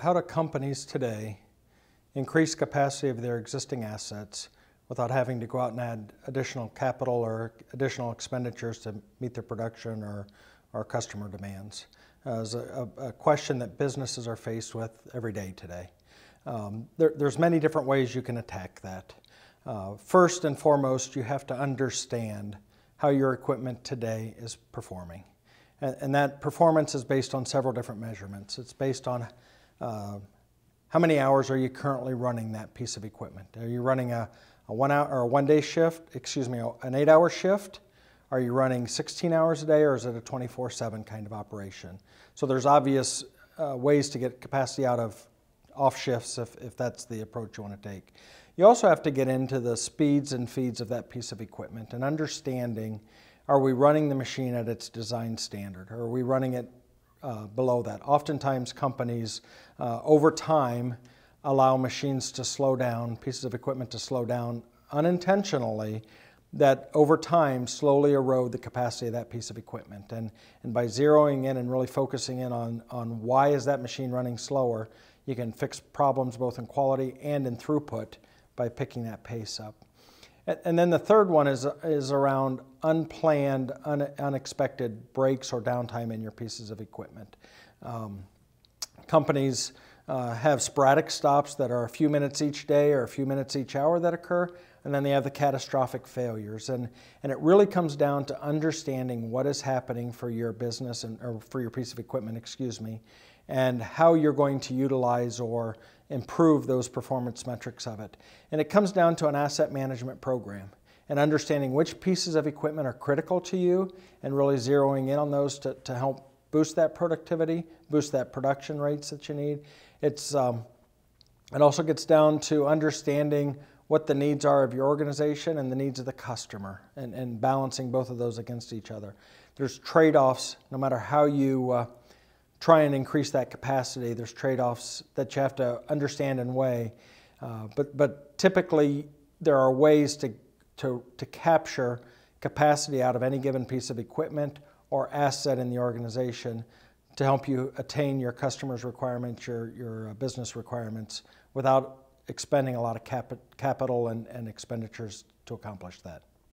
How do companies today increase capacity of their existing assets without having to go out and add additional capital or additional expenditures to meet their production or customer demands? Is a question that businesses are faced with every day today. There's many different ways you can attack that. First and foremost, you have to understand how your equipment today is performing. And that performance is based on several different measurements. It's based on how many hours are you currently running that piece of equipment. Are you running an 8-hour shift? Are you running 16 hours a day, or is it a 24/7 kind of operation? So there's obvious ways to get capacity out of off shifts if that's the approach you want to take. You also have to get into the speeds and feeds of that piece of equipment and understanding, are we running the machine at its design standard, or are we running it below that? Oftentimes companies over time allow machines to slow down, pieces of equipment to slow down unintentionally, that over time slowly erode the capacity of that piece of equipment. And by zeroing in and really focusing in on why is that machine running slower, you can fix problems both in quality and in throughput by picking that pace up. And then the third one is around unplanned, unexpected breaks or downtime in your pieces of equipment. Companies have sporadic stops that are a few minutes each day or a few minutes each hour that occur, and then they have the catastrophic failures. And it really comes down to understanding what is happening for your business or for your piece of equipment, and how you're going to utilize or improve those performance metrics of it. And it comes down to an asset management program and understanding which pieces of equipment are critical to you and really zeroing in on those to help boost that productivity, boost that production rates that you need. It also gets down to understanding what the needs are of your organization and the needs of the customer and balancing both of those against each other. There's trade-offs no matter how you try and increase that capacity. There's trade-offs that you have to understand and weigh. But typically there are ways to capture capacity out of any given piece of equipment or asset in the organization to help you attain your customers' requirements, your business requirements, without expending a lot of capital and expenditures to accomplish that.